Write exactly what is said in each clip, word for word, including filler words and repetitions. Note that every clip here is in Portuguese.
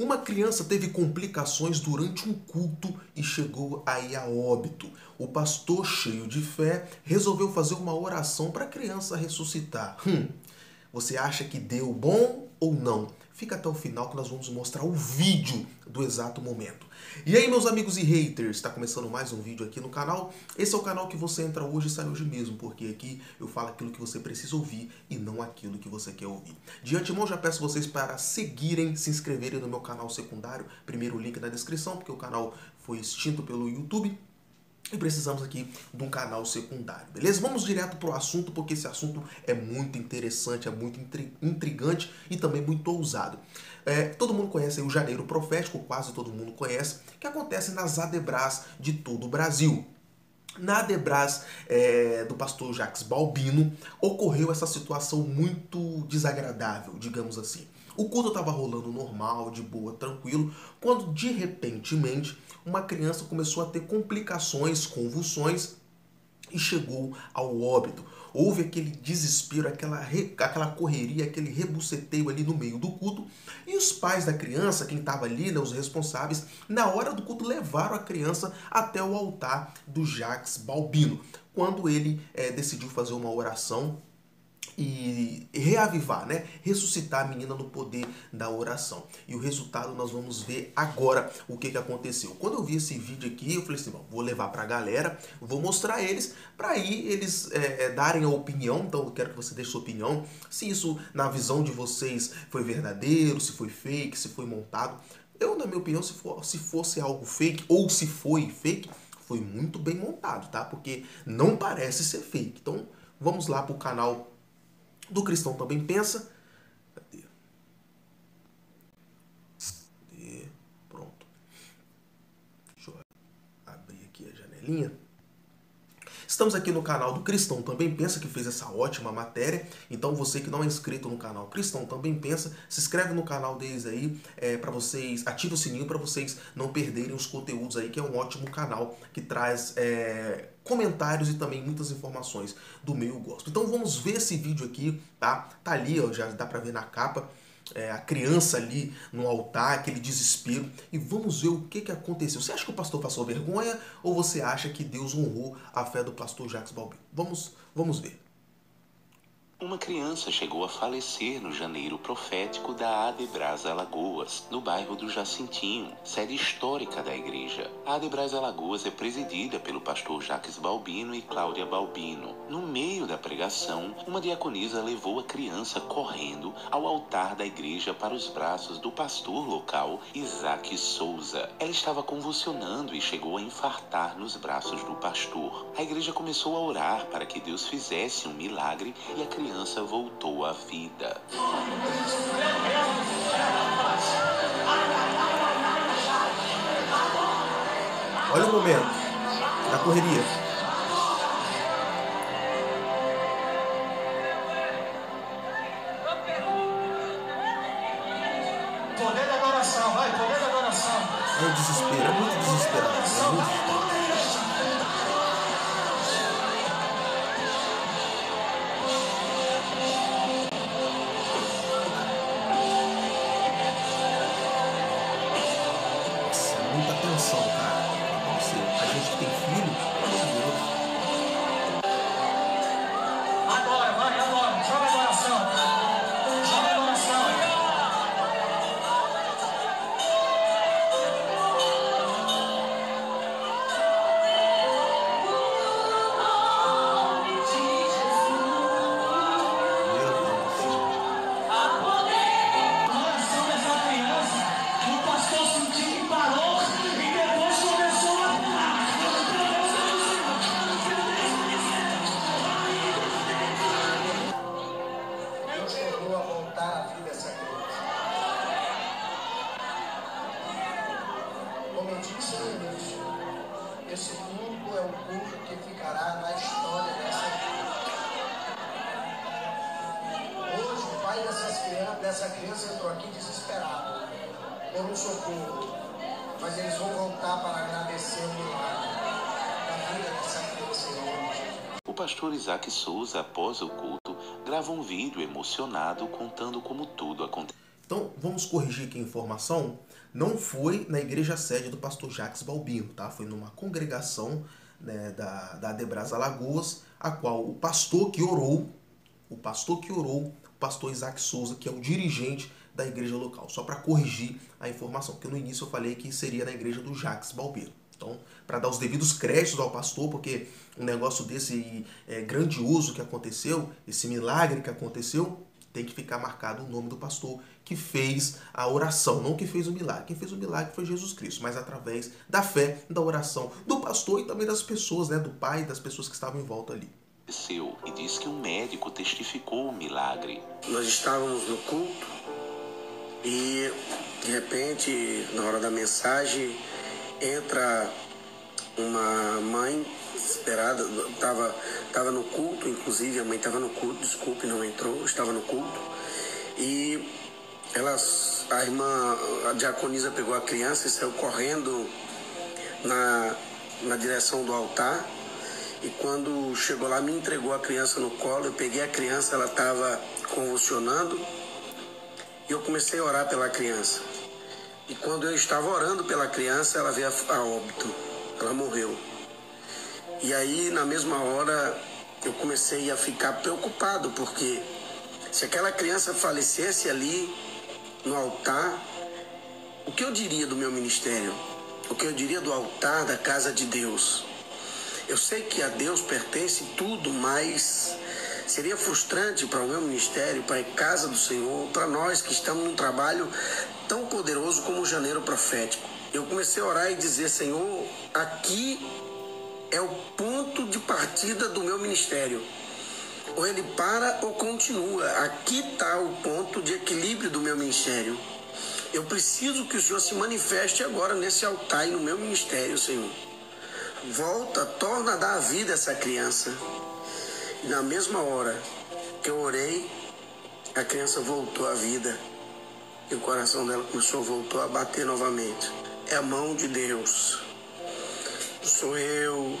Uma criança teve complicações durante um culto e chegou aí a óbito. O pastor, cheio de fé, resolveu fazer uma oração para a criança ressuscitar. Hum, você acha que deu bom ou não? Fica até o final que nós vamos mostrar o vídeo do exato momento. E aí, meus amigos e haters, está começando mais um vídeo aqui no canal. Esse é o canal que você entra hoje e sai hoje mesmo, porque aqui eu falo aquilo que você precisa ouvir e não aquilo que você quer ouvir. De antemão, já peço vocês para seguirem, se inscreverem no meu canal secundário. Primeiro link na descrição, porque o canal foi extinto pelo YouTube. E precisamos aqui de um canal secundário, beleza? Vamos direto pro assunto, porque esse assunto é muito interessante, é muito intrigante e também muito ousado. É, todo mundo conhece aí o Janeiro Profético, quase todo mundo conhece, que acontece nas A D Brás de todo o Brasil. Na A D Brás é, do pastor Jacques Balbino, ocorreu essa situação muito desagradável, digamos assim. O culto estava rolando normal, de boa, tranquilo, quando de repentemente uma criança começou a ter complicações, convulsões e chegou ao óbito. Houve aquele desespero, aquela, re... aquela correria, aquele rebuceteio ali no meio do culto. E os pais da criança, quem estava ali, né, os responsáveis, na hora do culto levaram a criança até o altar do Jacques Balbino, quando ele é, decidiu fazer uma oração e reavivar, né? Ressuscitar a menina no poder da oração. E o resultado nós vamos ver agora o que, que aconteceu. Quando eu vi esse vídeo aqui, eu falei assim, bom, vou levar pra galera, vou mostrar eles, pra aí eles é, darem a opinião. Então eu quero que você deixe sua opinião, se isso, na visão de vocês, foi verdadeiro, se foi fake, se foi montado. Eu, na minha opinião, se, for, se fosse algo fake, ou se foi fake, foi muito bem montado, tá? Porque não parece ser fake. Então vamos lá pro canal do Cristão Também Pensa. Cadê? Cadê? Pronto. Deixa eu abrir aqui a janelinha. Estamos aqui no canal do Cristão Também Pensa, que fez essa ótima matéria. Então você que não é inscrito no canal Cristão Também Pensa, se inscreve no canal deles aí, é, para vocês, ativa o sininho para vocês não perderem os conteúdos aí, que é um ótimo canal que traz é, comentários e também muitas informações do meio gospel. Então vamos ver esse vídeo aqui, tá? Tá ali, ó, já dá para ver na capa. É, a criança ali no altar, aquele desespero, e vamos ver o que, que aconteceu. Você acha que o pastor passou vergonha ou você acha que Deus honrou a fé do pastor Jacques Balbino? Vamos, vamos ver. Uma criança chegou a falecer no Janeiro Profético da A D Brás Alagoas, no bairro do Jacintinho, sede histórica da igreja. A A D Brás Alagoas é presidida pelo pastor Jacques Balbino e Cláudia Balbino. No meio da pregação, uma diaconisa levou a criança correndo ao altar da igreja para os braços do pastor local, Isaque Souza. Ela estava convulsionando e chegou a infartar nos braços do pastor. A igreja começou a orar para que Deus fizesse um milagre e a criança A criança voltou à vida. Olha o momento da correria. Poder da adoração, vai, poder da adoração. É um desespero, é muito desesperado. É muito desesperado. Esse culto é o culto que ficará na história dessa vida. Hoje o pai dessas crianças, dessa criança entrou aqui desesperado por um socorro, mas eles vão voltar para agradecer o milagre da vida dessa criança hoje. O pastor Isaque Souza, após o culto, grava um vídeo emocionado contando como tudo aconteceu. Então, vamos corrigir aqui a informação. Não foi na igreja sede do pastor Jacques Balbino, tá? Foi numa congregação, né, da, da A D Brás Alagoas, a qual o pastor que orou, o pastor que orou, o pastor Isaque Souza, que é o dirigente da igreja local. Só para corrigir a informação, porque no início eu falei que seria na igreja do Jacques Balbino. Então, para dar os devidos créditos ao pastor, porque um negócio desse é, grandioso que aconteceu, esse milagre que aconteceu, tem que ficar marcado o nome do pastor que fez a oração, não que fez o milagre. Quem fez o milagre foi Jesus Cristo, mas através da fé, da oração do pastor e também das pessoas, né, do pai, das pessoas que estavam em volta ali. E diz que um médico testificou o milagre. Nós estávamos no culto e, de repente, na hora da mensagem, entra uma mãe desesperada, estava tava no culto, inclusive a mãe estava no culto, desculpe, não entrou, estava no culto, e ela, a irmã, a diaconisa pegou a criança e saiu correndo na, na direção do altar, e quando chegou lá me entregou a criança no colo, eu peguei a criança, ela estava convulsionando, e eu comecei a orar pela criança. E quando eu estava orando pela criança, ela veio a óbito, ela morreu. E aí, na mesma hora, eu comecei a ficar preocupado, porque se aquela criança falecesse ali no altar, o que eu diria do meu ministério? O que eu diria do altar da casa de Deus? Eu sei que a Deus pertence tudo, mas seria frustrante para o meu ministério, para a casa do Senhor, para nós que estamos num trabalho tão poderoso como o Janeiro Profético. Eu comecei a orar e dizer, Senhor, aqui é o ponto de partida do meu ministério. Ou ele para ou continua. Aqui está o ponto de equilíbrio do meu ministério. Eu preciso que o Senhor se manifeste agora nesse altar e no meu ministério, Senhor. Volta, torna a dar vida a essa criança. E na mesma hora que eu orei, a criança voltou à vida. E o coração dela começou, voltou a bater novamente. É a mão de Deus. Sou eu.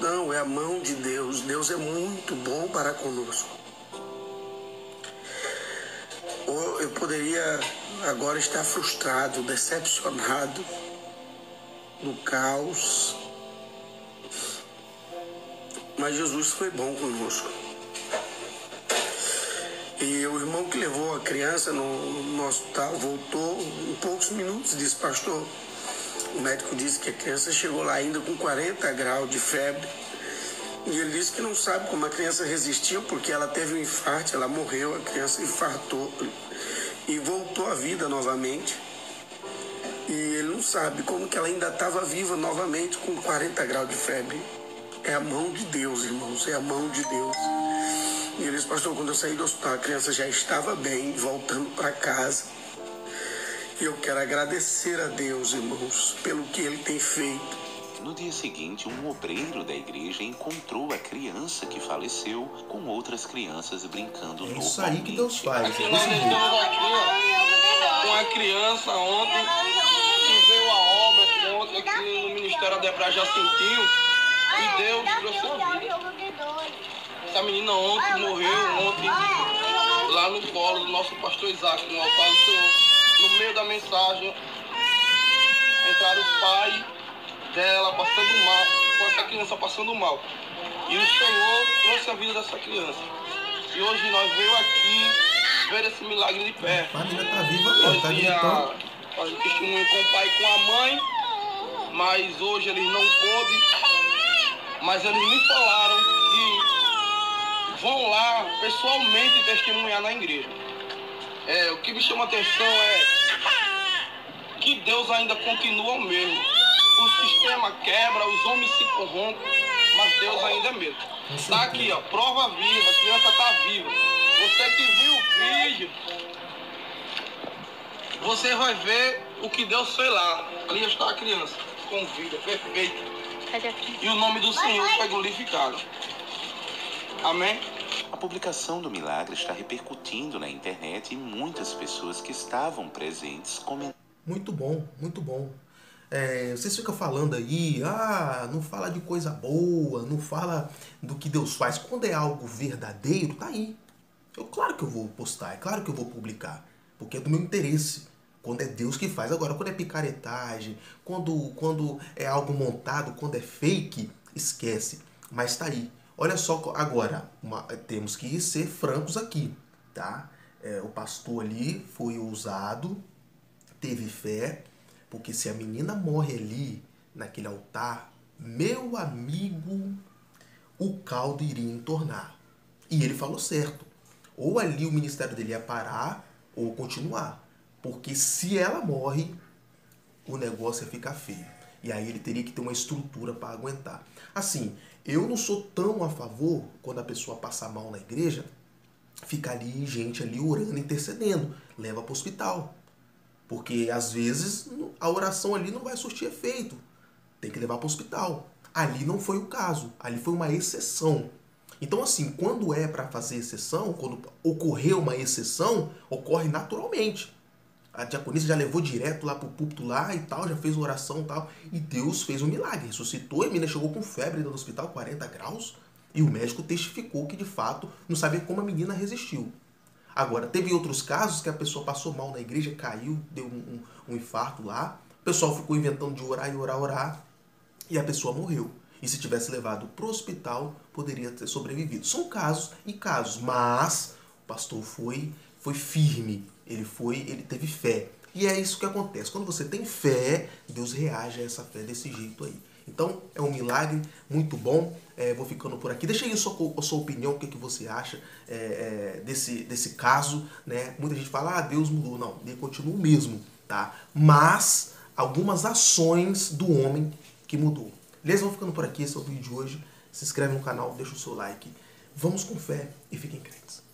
Não, é a mão de Deus. Deus é muito bom para conosco. Ou eu poderia agora estar frustrado, decepcionado, no caos. Mas Jesus foi bom conosco. E o irmão que levou a criança no, no hospital voltou em poucos minutos e disse, pastor, o médico disse que a criança chegou lá ainda com quarenta graus de febre. E ele disse que não sabe como a criança resistiu, porque ela teve um infarto, ela morreu, a criança infartou e voltou à vida novamente. E ele não sabe como que ela ainda estava viva novamente com quarenta graus de febre. É a mão de Deus, irmãos, é a mão de Deus. E ele disse, pastor, quando eu saí do hospital, a criança já estava bem, voltando para casa. E eu quero agradecer a Deus, irmãos, pelo que ele tem feito. No dia seguinte, um obreiro da igreja encontrou a criança que faleceu com outras crianças brincando no. É isso aí que Deus faz. Aqui, com a criança ontem, que veio a obra ontem aqui no Ministério A D Brás Jacintinho. E Deus trouxe a vida. Essa menina ontem morreu, ontem, lá no colo do nosso pastor Isaque, no altar do Senhor. No meio da mensagem, entraram os pais dela passando mal, com essa criança passando mal. E o Senhor trouxe a vida dessa criança. E hoje nós veio aqui ver esse milagre de perto. A família tá viva, nós tá fazer testemunho com o pai e com a mãe, mas hoje eles não podem. Mas eles me falaram que vão lá pessoalmente testemunhar na igreja. É, o que me chama a atenção é que Deus ainda continua o mesmo. O sistema quebra, os homens se corrompem, mas Deus ainda é mesmo. Tá aqui, ó, prova viva, a criança tá viva. Você que viu o vídeo, você vai ver o que Deus fez lá. Ali está a criança, com vida, perfeita. E o nome do Senhor foi glorificado. Amém? A publicação do milagre está repercutindo na internet e muitas pessoas que estavam presentes comentaram. Muito bom, muito bom. É, vocês ficam falando aí, ah, não fala de coisa boa, não fala do que Deus faz. Quando é algo verdadeiro, tá aí. Eu, claro que eu vou postar, é claro que eu vou publicar. porque é do meu interesse. Quando é Deus que faz. Agora, quando é picaretagem, quando, quando é algo montado, quando é fake, esquece. Mas tá aí. Olha só agora, uma, temos que ser francos aqui, tá? É, o pastor ali foi ousado, teve fé, porque se a menina morre ali, naquele altar, meu amigo, o caldo iria entornar. E ele falou certo. Ou ali o ministério dele ia parar, ou continuar. Porque se ela morre, o negócio ia ficar feio. E aí ele teria que ter uma estrutura para aguentar. Assim, eu não sou tão a favor, quando a pessoa passa mal na igreja, ficar ali gente ali orando, intercedendo. Leva para o hospital. Porque às vezes a oração ali não vai surtir efeito. Tem que levar para o hospital. Ali não foi o caso. Ali foi uma exceção. Então assim, quando é para fazer exceção, quando ocorrer uma exceção, ocorre naturalmente. A diaconisa já levou direto lá pro púlpito lá e tal, já fez oração e tal. E Deus fez um milagre, ressuscitou e a menina chegou com febre dentro do hospital, quarenta graus. E o médico testificou que de fato não sabia como a menina resistiu. Agora, teve outros casos que a pessoa passou mal na igreja, caiu, deu um, um, um infarto lá. O pessoal ficou inventando de orar e orar, orar. E a pessoa morreu. E se tivesse levado pro hospital, poderia ter sobrevivido. São casos e casos, mas o pastor foi, foi firme. Ele foi, ele teve fé. E é isso que acontece. Quando você tem fé, Deus reage a essa fé desse jeito aí. Então, é um milagre muito bom. É, vou ficando por aqui. Deixa aí a sua, a sua opinião, o que, que você acha é, é, desse, desse caso, né? Muita gente fala, ah, Deus mudou. Não, ele continua o mesmo, tá? Mas, algumas ações do homem que mudou. Beleza? Vou ficando por aqui. Esse é o vídeo de hoje. Se inscreve no canal, deixa o seu like. Vamos com fé e fiquem crentes.